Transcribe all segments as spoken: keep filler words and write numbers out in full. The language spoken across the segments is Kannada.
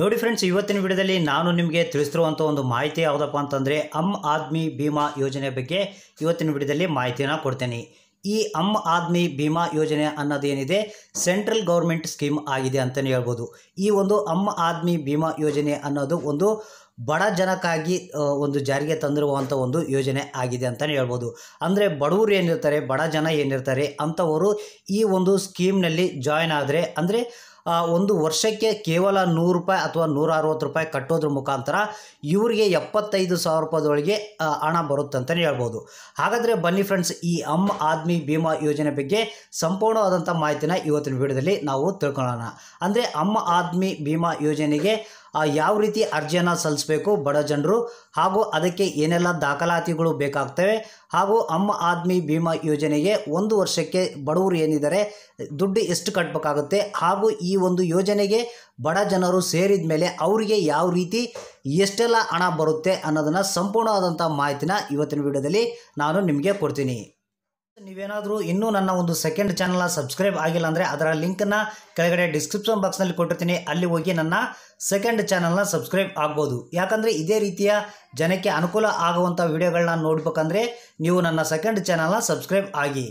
ನೋಡಿ ಫ್ರೆಂಡ್ಸ್, ಇವತ್ತಿನ ವಿಡಿಯೋದಲ್ಲಿ ನಾನು ನಿಮಗೆ ತಿಳಿಸಿರುವಂತ ಒಂದು ಮಾಹಿತಿ ಯಾವುದಪ್ಪ ಅಂತಂದ್ರೆ ಅಮ್ ಆದ್ಮಿ ಭೀಮಾ ಯೋಜನೆ ಬಗ್ಗೆ ಇವತ್ತಿನ ವಿಡಿಯೋದಲ್ಲಿ ಮಾಹಿತಿಯನ್ನು ಕೊಡ್ತೀನಿ। ಈ ಅಮ್ ಆದ್ಮಿ ಭೀಮಾ ಯೋಜನೆ ಅನ್ನೋದು ಏನಿದೆ ಸೆಂಟ್ರಲ್ ಗವರ್ನಮೆಂಟ್ ಸ್ಕೀಮ್ ಆಗಿದೆ ಅಂತಾನೆ ಹೇಳಬಹುದು। ಈ ಒಂದು ಅಮ್ ಆದ್ಮಿ ಭೀಮಾ ಯೋಜನೆ ಅನ್ನೋದು ಒಂದು ಬಡ ಜನಕ್ಕಾಗಿ ಒಂದು ಜಾರಿಗೆ ತಂದಿರುವಂತ ಒಂದು ಯೋಜನೆ ಆಗಿದೆ ಅಂತಾನೆ ಹೇಳಬಹುದು। ಅಂದ್ರೆ ಬಡವರು ಏನಿರ್ತಾರೆ, ಬಡ ಜನ ಏನಿರ್ತಾರೆ ಅಂತವರು ಈ ಒಂದು ಸ್ಕೀಮ್ ನಲ್ಲಿ ಜಾಯಿನ್ ಆದರೆ ಅಂದ್ರೆ ಒಂದು ವರ್ಷಕ್ಕೆ ಕೇವಲ ನೂರು ರೂಪಾಯಿ ಅಥವಾ ನೂರ ಅರವತ್ತು ರೂಪಾಯಿ ಕಟ್ಟೋದ್ರ ಮುಖಾಂತರ ಇವರಿಗೆ ಎಪ್ಪತ್ತೈದು ಸಾವಿರ ರೂಪಾಯಿದೊಳಗೆ ಹಣ ಬರುತ್ತೆ ಅಂತಲೇ ಹೇಳ್ಬೋದು। ಹಾಗಾದರೆ ಬನ್ನಿ ಫ್ರೆಂಡ್ಸ್, ಈ ಅಮ್ ಆದ್ಮಿ ಭೀಮಾ ಯೋಜನೆ ಬಗ್ಗೆ ಸಂಪೂರ್ಣವಾದಂಥ ಮಾಹಿತಿನ ಇವತ್ತಿನ ವಿಡಿಯೋದಲ್ಲಿ ನಾವು ತಿಳ್ಕೊಳ್ಳೋಣ। ಅಂದರೆ ಅಮ್ ಆದ್ಮಿ ಭೀಮಾ ಯೋಜನೆಗೆ ಯಾವ ರೀತಿ ಅರ್ಜಿಯನ್ನು ಸಲ್ಲಿಸಬೇಕು ಬಡ ಜನರು, ಹಾಗೂ ಅದಕ್ಕೆ ಏನೆಲ್ಲ ದಾಖಲಾತಿಗಳು ಬೇಕಾಗ್ತವೆ, ಹಾಗೂ ಅಮ್ ಆದ್ಮಿ ಭೀಮಾ ಯೋಜನೆಗೆ ಒಂದು ವರ್ಷಕ್ಕೆ ಬಡವರು ಏನಿದ್ದಾರೆ ದುಡ್ಡು ಎಷ್ಟು ಕಟ್ಟಬೇಕಾಗುತ್ತೆ, ಹಾಗೂ ಈ ಒಂದು ಯೋಜನೆಗೆ ಬಡ ಜನರು ಸೇರಿದ ಮೇಲೆ ಅವರಿಗೆ ಯಾವ ರೀತಿ ಎಷ್ಟೆಲ್ಲ ಹಣ ಬರುತ್ತೆ ಅನ್ನೋದನ್ನು ಸಂಪೂರ್ಣವಾದಂಥ ಮಾಹಿತಿನ ಇವತ್ತಿನ ವಿಡಿಯೋದಲ್ಲಿ ನಾನು ನಿಮಗೆ ಕೊಡ್ತೀನಿ। ನೀವೇನಾದರೂ ಇನ್ನೂ ನನ್ನ ಒಂದು ಸೆಕೆಂಡ್ ಚಾನಲ್ನ ಸಬ್ಸ್ಕ್ರೈಬ್ ಆಗಿಲ್ಲ ಅಂದರೆ ಅದರ ಲಿಂಕನ್ನು ಕೆಳಗಡೆ ಡಿಸ್ಕ್ರಿಪ್ಷನ್ ಬಾಕ್ಸ್ನಲ್ಲಿ ಕೊಟ್ಟಿರ್ತೀನಿ, ಅಲ್ಲಿ ಹೋಗಿ ನನ್ನ ಸೆಕೆಂಡ್ ಚಾನಲ್ನ ಸಬ್ಸ್ಕ್ರೈಬ್ ಆಗ್ಬೋದು। ಯಾಕಂದರೆ ಇದೇ ರೀತಿಯ ಜನಕ್ಕೆ ಅನುಕೂಲ ಆಗುವಂಥ ವಿಡಿಯೋಗಳನ್ನ ನೋಡ್ಬೇಕಂದ್ರೆ ನೀವು ನನ್ನ ಸೆಕೆಂಡ್ ಚಾನಲ್ನ ಸಬ್ಸ್ಕ್ರೈಬ್ ಆಗಿ।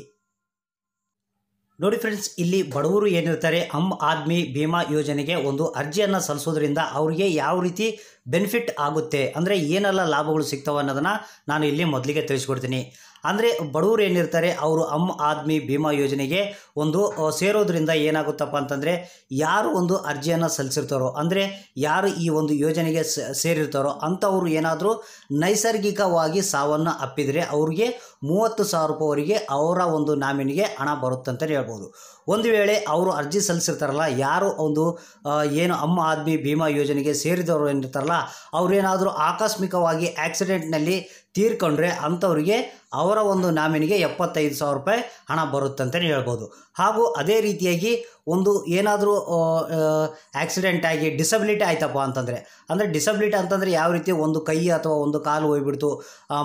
ನೋಡಿ ಫ್ರೆಂಡ್ಸ್, ಇಲ್ಲಿ ಬಡವರು ಏನಿರ್ತಾರೆ ಅಮ್ ಆದ್ಮಿ ಭೀಮಾ ಯೋಜನೆಗೆ ಒಂದು ಅರ್ಜಿಯನ್ನು ಸಲ್ಲಿಸೋದ್ರಿಂದ ಅವರಿಗೆ ಯಾವ ರೀತಿ ಬೆನಿಫಿಟ್ ಆಗುತ್ತೆ, ಅಂದರೆ ಏನೆಲ್ಲ ಲಾಭಗಳು ಸಿಗ್ತವೆ ಅನ್ನೋದನ್ನು ನಾನು ಇಲ್ಲಿ ಮೊದಲಿಗೆ ತಿಳಿಸ್ಕೊಡ್ತೀನಿ। ಅಂದರೆ ಬಡವರು ಏನಿರ್ತಾರೆ ಅವರು ಅಮ್ ಆದ್ಮಿ ಭೀಮಾ ಯೋಜನೆಗೆ ಒಂದು ಸೇರೋದ್ರಿಂದ ಏನಾಗುತ್ತಪ್ಪ ಅಂತಂದರೆ ಯಾರು ಒಂದು ಅರ್ಜಿಯನ್ನು ಸಲ್ಲಿಸಿರ್ತಾರೋ, ಅಂದರೆ ಯಾರು ಈ ಒಂದು ಯೋಜನೆಗೆ ಸೇರಿರ್ತಾರೋ ಅಂಥವ್ರು ಏನಾದರೂ ನೈಸರ್ಗಿಕವಾಗಿ ಸಾವನ್ನು ಅಪ್ಪಿದರೆ ಅವ್ರಿಗೆ ಮೂವತ್ತು ಸಾವಿರ ರೂಪಾಯಿವರೆಗೆ ಅವರ ಒಂದು ನಾಮಿನಿಗೆ ಹಣ ಬರುತ್ತೆ ಅಂತಲೇ ಹೇಳ್ಬೋದು। ಒಂದು ವೇಳೆ ಅವರು ಅರ್ಜಿ ಸಲ್ಲಿಸಿರ್ತಾರಲ್ಲ, ಯಾರು ಒಂದು ಏನು ಅಮ್ ಆದ್ಮಿ ಭೀಮಾ ಯೋಜನೆಗೆ ಸೇರಿದವರು ಏನಿರ್ತಾರಲ್ಲ ಅವರೇನಾದರೂ ಆಕಸ್ಮಿಕವಾಗಿ ಆಕ್ಸಿಡೆಂಟ್ನಲ್ಲಿ ತೀರ್ಕೊಂಡ್ರೆ ಅಂಥವರಿಗೆ ಅವರ ಒಂದು ನಾಮಿನಿಗೆ ಎಪ್ಪತ್ತೈದು ಸಾವಿರ ರೂಪಾಯಿ ಹಣ ಬರುತ್ತಂತಲೇ ಹೇಳ್ಬೋದು। ಹಾಗೂ ಅದೇ ರೀತಿಯಾಗಿ ಒಂದು ಏನಾದರೂ ಆಕ್ಸಿಡೆಂಟ್ ಆಗಿ ಡಿಸಬಿಲಿಟಿ ಆಯ್ತಪ್ಪ ಅಂತಂದರೆ, ಅಂದರೆ ಡಿಸಬಿಲಿಟಿ ಅಂತಂದರೆ ಯಾವ ರೀತಿ ಒಂದು ಕೈ ಅಥವಾ ಒಂದು ಕಾಲು ಹೋಗ್ಬಿಡ್ತು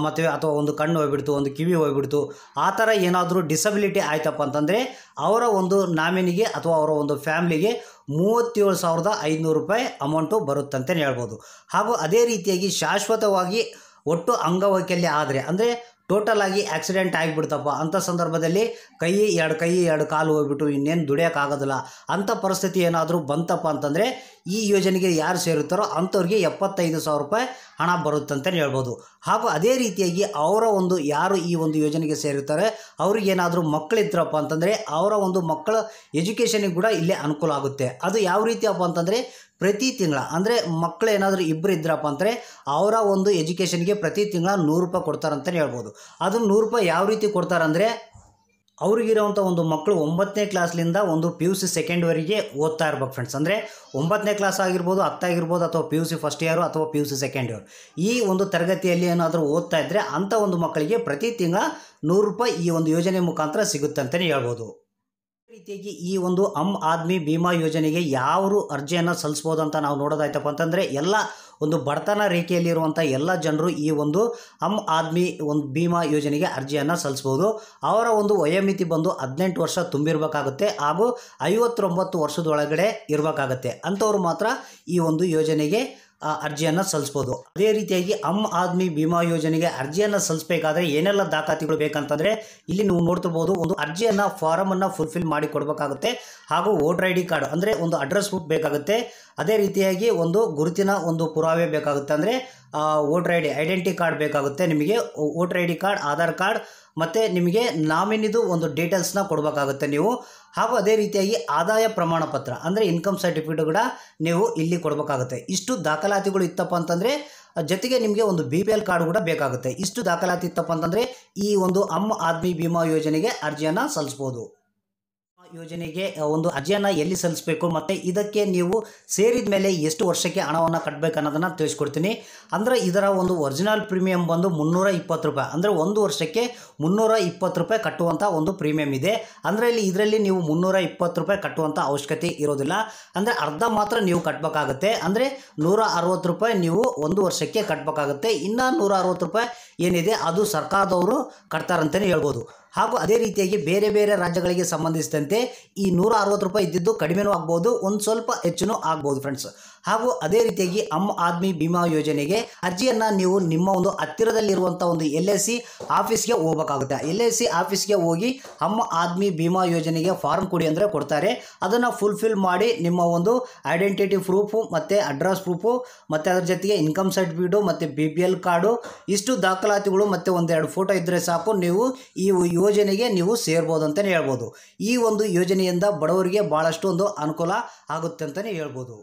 ಮತ್ತು ಅಥವಾ ಒಂದು ಕಣ್ಣು ಹೋಗ್ಬಿಡ್ತು, ಒಂದು ಕಿವಿ ಹೋಗ್ಬಿಡ್ತು, ಆ ಥರ ಏನಾದರೂ ಡಿಸಬಿಲಿಟಿ ಆಯ್ತಪ್ಪ ಅಂತಂದರೆ ಅವರ ಒಂದು ನಾಮಿನಿಗೆ ಅಥವಾ ಅವರ ಒಂದು ಫ್ಯಾಮ್ಲಿಗೆ ಮೂವತ್ತೇಳು ಸಾವಿರದ ಐದುನೂರು ರೂಪಾಯಿ ಅಮೌಂಟು ಬರುತ್ತಂತಲೇ ಹೇಳ್ಬೋದು। ಹಾಗೂ ಅದೇ ರೀತಿಯಾಗಿ ಶಾಶ್ವತವಾಗಿ ಒಟ್ಟು ಅಂಗವೈಕಲ್ಯ ಆದರೆ, ಅಂದರೆ ಟೋಟಲ್ ಆಗಿ ಆಕ್ಸಿಡೆಂಟ್ ಆಗಿಬಿಡ್ತಪ್ಪ ಅಂಥ ಸಂದರ್ಭದಲ್ಲಿ ಕೈ ಎರಡು ಕೈ ಎರಡು ಕಾಲು ಹೋಗ್ಬಿಟ್ಟು ಇನ್ನೇನು ದುಡಿಯೋಕ್ಕಾಗೋದಿಲ್ಲ ಅಂಥ ಪರಿಸ್ಥಿತಿ ಏನಾದರೂ ಬಂತಪ್ಪ ಅಂತಂದರೆ ಈ ಯೋಜನೆಗೆ ಯಾರು ಸೇರುತ್ತಾರೋ ಅಂಥವ್ರಿಗೆ ಎಪ್ಪತ್ತೈದು ಸಾವಿರ ರೂಪಾಯಿ ಹಣ ಬರುತ್ತಂತಲೇ ಹೇಳ್ಬೋದು। ಹಾಗೂ ಅದೇ ರೀತಿಯಾಗಿ ಅವರ ಒಂದು ಯಾರು ಈ ಒಂದು ಯೋಜನೆಗೆ ಸೇರುತ್ತಾರೆ ಅವ್ರಿಗೇನಾದರೂ ಮಕ್ಕಳಿದ್ರಪ್ಪ ಅಂತಂದರೆ ಅವರ ಒಂದು ಮಕ್ಕಳ ಎಜುಕೇಷನಿಗೆ ಕೂಡ ಇಲ್ಲೇ ಅನುಕೂಲ ಆಗುತ್ತೆ। ಅದು ಯಾವ ರೀತಿಯಪ್ಪ ಅಂತಂದರೆ ಪ್ರತಿ ತಿಂಗಳ, ಅಂದರೆ ಮಕ್ಕಳು ಏನಾದರೂ ಇಬ್ಬರು ಇದ್ರಪ್ಪ ಅಂದರೆ ಅವರ ಒಂದು ಎಜುಕೇಷನ್ಗೆ ಪ್ರತಿ ತಿಂಗಳ ನೂರು ರೂಪಾಯಿ ಕೊಡ್ತಾರಂತಲೇ ಹೇಳ್ಬೋದು। ಅದು ನೂರು ರೂಪಾಯಿ ಯಾವ ರೀತಿ ಕೊಡ್ತಾರಂದರೆ ಅವ್ರಿಗಿರೋವಂಥ ಒಂದು ಮಕ್ಕಳು ಒಂಬತ್ತನೇ ಕ್ಲಾಸ್ಲಿಂದ ಒಂದು ಪಿ ಯು ಸಿ ಸೆಕೆಂಡ್ವರೆಗೆ ಓದ್ತಾ ಇರ್ಬೇಕು ಫ್ರೆಂಡ್ಸ್, ಅಂದರೆ ಒಂಬತ್ತನೇ ಕ್ಲಾಸ್ ಆಗಿರ್ಬೋದು, ಹತ್ತಾಗಿರ್ಬೋದು, ಅಥವಾ P U C first year ಅಥವಾ P U C second year, ಈ ಒಂದು ತರಗತಿಯಲ್ಲಿ ಏನಾದರೂ ಓದ್ತಾ ಇದ್ದರೆ ಅಂಥ ಒಂದು ಮಕ್ಕಳಿಗೆ ಪ್ರತಿ ತಿಂಗಳ ನೂರು ರೂಪಾಯಿ ಈ ಒಂದು ಯೋಜನೆ ಮುಖಾಂತರ ಸಿಗುತ್ತಂತಲೇ ಹೇಳ್ಬೋದು। ರೀತಿಯಾಗಿ ಈ ಒಂದು ಅಮ್ ಆದ್ಮಿ ಭೀಮಾ ಯೋಜನೆಗೆ ಯಾರು ಅರ್ಜಿಯನ್ನು ಸಲ್ಲಿಸ್ಬೋದು ಅಂತ ನಾವು ನೋಡೋದಾಯ್ತಪ್ಪ ಅಂತಂದರೆ ಎಲ್ಲ ಒಂದು ಬಡತನ ರೇಖೆಯಲ್ಲಿರುವಂಥ ಎಲ್ಲ ಜನರು ಈ ಒಂದು ಅಮ್ ಆದ್ಮಿ ಒಂದು ಭೀಮಾ ಯೋಜನೆಗೆ ಅರ್ಜಿಯನ್ನು ಸಲ್ಲಿಸ್ಬೋದು। ಅವರ ಒಂದು ವಯೋಮಿತಿ ಬಂದು ಹದಿನೆಂಟು ವರ್ಷ ತುಂಬಿರಬೇಕಾಗುತ್ತೆ ಹಾಗೂ ಐವತ್ತೊಂಬತ್ತು ವರ್ಷದೊಳಗಡೆ ಇರಬೇಕಾಗತ್ತೆ, ಅಂಥವ್ರು ಮಾತ್ರ ಈ ಒಂದು ಯೋಜನೆಗೆ ಅರ್ಜಿಯನ್ನು ಸಲ್ಲಿಸ್ಬೋದು। ಅದೇ ರೀತಿಯಾಗಿ ಅಮ್ ಆದ್ಮಿ ಭೀಮಾ ಯೋಜನೆಗೆ ಅರ್ಜಿಯನ್ನು ಸಲ್ಲಿಸಬೇಕಾದ್ರೆ ಏನೆಲ್ಲ ದಾಖಲಾತಿಗಳು ಬೇಕಂತಂದರೆ ಇಲ್ಲಿ ನೀವು ನೋಡ್ತಿರ್ಬೋದು, ಒಂದು ಅರ್ಜಿಯನ್ನು ಫಾರಮನ್ನು ಫುಲ್ಫಿಲ್ ಮಾಡಿ ಕೊಡಬೇಕಾಗುತ್ತೆ, ಹಾಗೂ ವೋಟರ್ ಐ ಡಿ ಕಾರ್ಡ್ ಅಂದರೆ ಒಂದು ಅಡ್ರೆಸ್ ಬುಕ್ ಬೇಕಾಗುತ್ತೆ, ಅದೇ ರೀತಿಯಾಗಿ ಒಂದು ಗುರುತಿನ ಒಂದು ಪುರಾವೆ ಬೇಕಾಗುತ್ತೆ, ಅಂದರೆ voter I D identity card ಬೇಕಾಗುತ್ತೆ ನಿಮಗೆ, voter I D card, Aadhaar card, ಮತ್ತು ನಿಮಗೆ ನಾಮಿನಿದು ಒಂದು ಡೀಟೇಲ್ಸ್ನ ಕೊಡಬೇಕಾಗುತ್ತೆ ನೀವು, ಹಾಗೂ ಅದೇ ರೀತಿಯಾಗಿ ಆದಾಯ ಪ್ರಮಾಣ ಪತ್ರ ಅಂದರೆ ಇನ್ಕಮ್ ಸರ್ಟಿಫಿಕೇಟ್ ಕೂಡ ನೀವು ಇಲ್ಲಿ ಕೊಡಬೇಕಾಗುತ್ತೆ। ಇಷ್ಟು ದಾಖಲಾತಿಗಳು ಇತ್ತಪ್ಪ ಅಂತಂದರೆ ಜೊತೆಗೆ ನಿಮಗೆ ಒಂದು ಬಿ ಪಿ ಎಲ್ ಕಾರ್ಡ್ ಕೂಡ ಬೇಕಾಗುತ್ತೆ। ಇಷ್ಟು ದಾಖಲಾತಿ ಇತ್ತಪ್ಪ ಅಂತಂದರೆ ಈ ಒಂದು ಅಮ್ ಆದ್ಮಿ ಭೀಮಾ ಯೋಜನೆಗೆ ಅರ್ಜಿಯನ್ನು ಸಲ್ಲಿಸ್ಬೋದು। ಯೋಜನೆಗೆ ಒಂದು ಅರ್ಜಿಯನ್ನು ಎಲ್ಲಿ ಸಲ್ಲಿಸಬೇಕು ಮತ್ತು ಇದಕ್ಕೆ ನೀವು ಸೇರಿದ ಮೇಲೆ ಎಷ್ಟು ವರ್ಷಕ್ಕೆ ಹಣವನ್ನು ಕಟ್ಟಬೇಕು ಅನ್ನೋದನ್ನು ತಿಳಿಸ್ಕೊಡ್ತೀನಿ। ಅಂದರೆ ಇದರ ಒಂದು ಒರಿಜಿನಲ್ ಪ್ರೀಮಿಯಂ ಬಂದು ಮುನ್ನೂರ ಇಪ್ಪತ್ತು ರೂಪಾಯಿ, ಅಂದರೆ ಒಂದು ವರ್ಷಕ್ಕೆ ಮುನ್ನೂರ ಇಪ್ಪತ್ತು ರೂಪಾಯಿ ಕಟ್ಟುವಂಥ ಒಂದು ಪ್ರೀಮಿಯಂ ಇದೆ। ಅಂದರೆ ಇಲ್ಲಿ ಇದರಲ್ಲಿ ನೀವು ಮುನ್ನೂರ ಇಪ್ಪತ್ತು ರೂಪಾಯಿ ಕಟ್ಟುವಂಥ ಅವಶ್ಯಕತೆ ಇರೋದಿಲ್ಲ, ಅಂದರೆ ಅರ್ಧ ಮಾತ್ರ ನೀವು ಕಟ್ಟಬೇಕಾಗುತ್ತೆ, ಅಂದರೆ ನೂರ ಅರವತ್ತು ರೂಪಾಯಿ ನೀವು ಒಂದು ವರ್ಷಕ್ಕೆ ಕಟ್ಟಬೇಕಾಗುತ್ತೆ, ಇನ್ನೂ ನೂರ ಅರವತ್ತು ರೂಪಾಯಿ ಏನಿದೆ ಅದು ಸರ್ಕಾರದವರು ಕಟ್ತಾರಂತಲೇ ಹೇಳ್ಬೋದು। ಹಾಗೂ ಅದೇ ರೀತಿಯಾಗಿ ಬೇರೆ ಬೇರೆ ರಾಜ್ಯಗಳಿಗೆ ಸಂಬಂಧಿಸಿದಂತೆ ಈ ನೂರ ಅರವತ್ತು ರೂಪಾಯಿ ಇದ್ದಿದ್ದು ಕಡಿಮೆನೂ ಆಗ್ಬೋದು, ಒಂದು ಸ್ವಲ್ಪ ಹೆಚ್ಚು ಆಗ್ಬೋದು ಫ್ರೆಂಡ್ಸ್। ಹಾಗೂ ಅದೇ ರೀತಿಯಾಗಿ ಅಮ್ ಆದ್ಮಿ ಬಿಮಾ ಯೋಜನೆಗೆ ಅರ್ಜಿಯನ್ನು ನೀವು ನಿಮ್ಮ ಒಂದು ಹತ್ತಿರದಲ್ಲಿರುವಂತ ಒಂದು ಎಲ್ ಐ ಸಿ ಆಫೀಸ್ಗೆ ಹೋಗಬೇಕಾಗುತ್ತೆ. ಎಲ್ ಐ ಸಿ ಆಫೀಸ್ಗೆ ಹೋಗಿ ಅಮ್ ಆದ್ಮಿ ಬಿಮಾ ಯೋಜನೆಗೆ ಫಾರ್ಮ್ ಕೊಡಿ ಅಂದ್ರೆ ಕೊಡ್ತಾರೆ. ಅದನ್ನು ಫುಲ್ಫಿಲ್ ಮಾಡಿ ನಿಮ್ಮ ಒಂದು ಐಡೆಂಟಿಟಿ ಪ್ರೂಫ್ ಮತ್ತೆ ಅಡ್ರೆಸ್ ಪ್ರೂಫ್ ಮತ್ತೆ ಅದರ ಜೊತೆಗೆ ಇನ್ಕಮ್ ಸರ್ಟಿಫಿಕೇಟ್ ಮತ್ತೆ ಬಿ ಪಿ ಎಲ್ ಕಾರ್ಡ್ ಇಷ್ಟು ದಾಖಲಾತಿಗಳು ಮತ್ತೆ ಒಂದೆರಡು ಫೋಟೋ ಇದ್ದರೆ ಸಾಕು, ನೀವು ಈ ಯೋಜನೆಗೆ ನೀವು ಸೇರಬಹುದು ಅಂತಾನೆ ಹೇಳ್ಬೋದು. ಈ ಒಂದು ಯೋಜನೆಯಿಂದ ಬಡವರಿಗೆ ಬಹಳಷ್ಟು ಒಂದು ಅನುಕೂಲ ಆಗುತ್ತೆ ಅಂತಾನೆ ಹೇಳ್ಬೋದು.